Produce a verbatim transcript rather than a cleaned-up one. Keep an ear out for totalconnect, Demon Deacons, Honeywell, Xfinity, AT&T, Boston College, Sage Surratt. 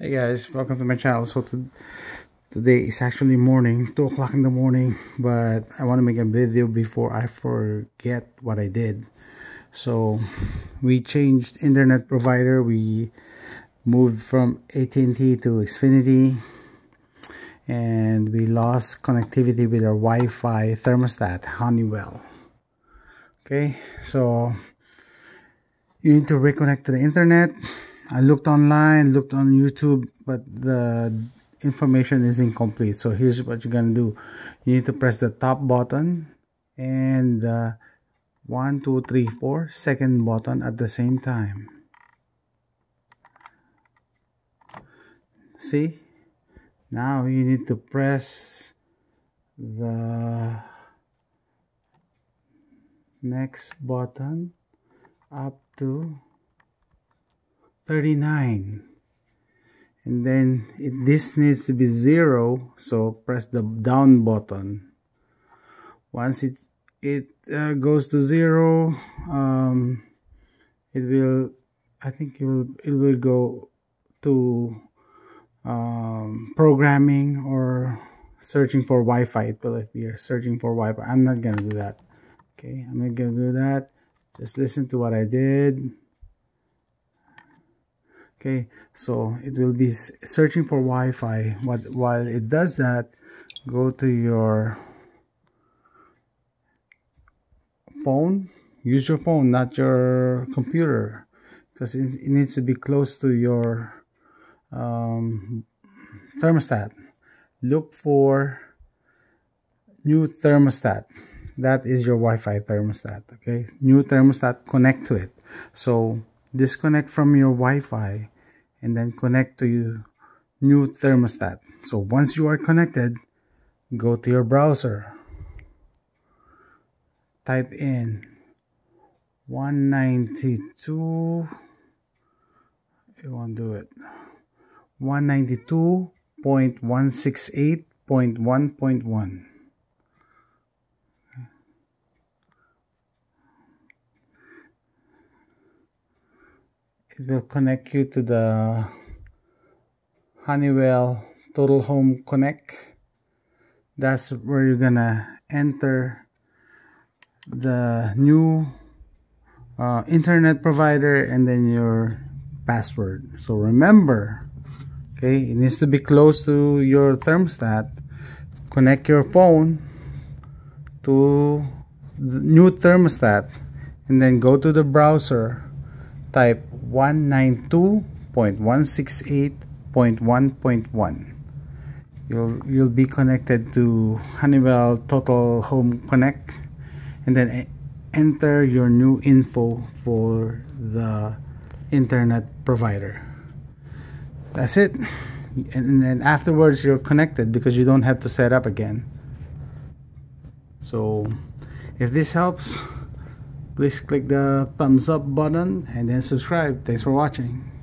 Hey guys, welcome to my channel. So to, today is actually morning, two o'clock in the morning, but I want to make a video before I forget what I did. So we changed internet provider. We moved from A T and T to Xfinity, and we lost connectivity with our Wi-Fi thermostat, Honeywell. Okay, so you need to reconnect to the internet. I looked online, looked on YouTube, but the information is incomplete. So here's what you're gonna do. You need to press the top button and the one, two, three, four second button at the same time. See? Now you need to press the next button up to thirty-nine, and then it, this needs to be zero, so press the down button. Once it it uh, goes to zero, um, it will I think it will it will go to um, programming or searching for Wi-Fi. It will appear searching for Wi-Fi. I'm not gonna do that. Okay, I'm not gonna do that. Just listen to what I did. Okay, so it will be searching for Wi-Fi. What while it does that, go to your phone. Use your phone, not your computer, because it, it needs to be close to your um, thermostat. Look for new thermostat. That is your Wi-Fi thermostat. Okay, new thermostat. Connect to it. So disconnect from your Wi-Fi and then connect to your new thermostat. So once you are connected, go to your browser. Type in one ninety-two. It won't do it. one ninety-two dot one sixty-eight dot one dot one. It will connect you to the Honeywell Total Home Connect. That's where you're gonna enter the new uh, internet provider and then your password. So remember, okay, it needs to be close to your thermostat. Connect your phone to the new thermostat and then go to the browser. Type one ninety-two dot one sixty-eight dot one dot one. You'll you'll be connected to Honeywell Total Home Connect, and then enter your new info for the internet provider. That's it, and then afterwards you're connected because you don't have to set up again. So, if this helps, please click the thumbs up button and then subscribe. Thanks for watching.